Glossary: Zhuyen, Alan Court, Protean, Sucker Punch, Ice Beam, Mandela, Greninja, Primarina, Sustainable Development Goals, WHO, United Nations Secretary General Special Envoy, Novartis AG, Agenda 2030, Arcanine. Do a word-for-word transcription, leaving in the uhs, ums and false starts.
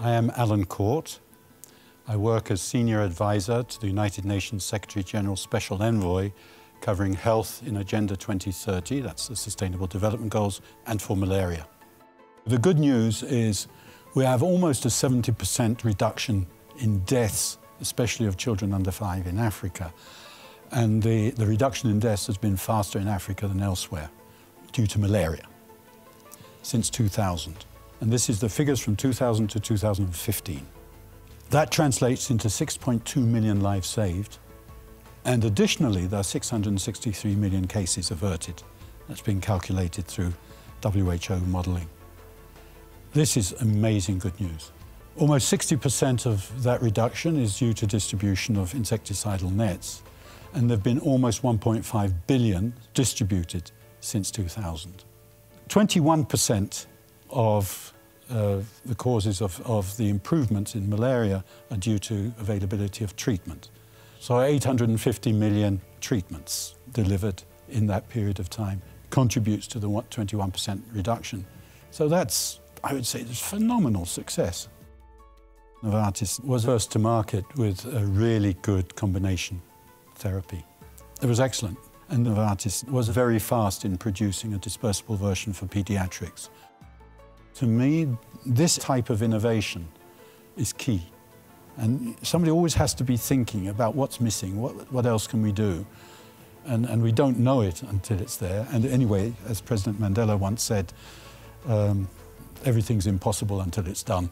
I am Alan Court. I work as Senior Advisor to the United Nations Secretary General Special Envoy, covering health in Agenda twenty thirty, that's the Sustainable Development Goals, and for malaria. The good news is we have almost a seventy percent reduction in deaths, especially of children under five in Africa. And the, the reduction in deaths has been faster in Africa than elsewhere due to malaria since two thousand. And this is the figures from two thousand to two thousand fifteen. That translates into six point two million lives saved. And additionally, there are six hundred sixty-three million cases averted. That's been calculated through W H O modeling. This is amazing good news. Almost sixty percent of that reduction is due to distribution of insecticidal nets. And there have been almost one point five billion distributed since two thousand. twenty-one percent of uh, the causes of, of the improvements in malaria are due to availability of treatment. So eight hundred fifty million treatments delivered in that period of time contributes to the twenty-one percent reduction. So that's, I would say, it's phenomenal success. Novartis was first to market with a really good combination therapy. It was excellent, and Novartis was very fast in producing a dispersible version for pediatrics. To me, this type of innovation is key. And somebody always has to be thinking about what's missing, what, what else can we do? And, and we don't know it until it's there. And anyway, as President Mandela once said, um, everything's impossible until it's done.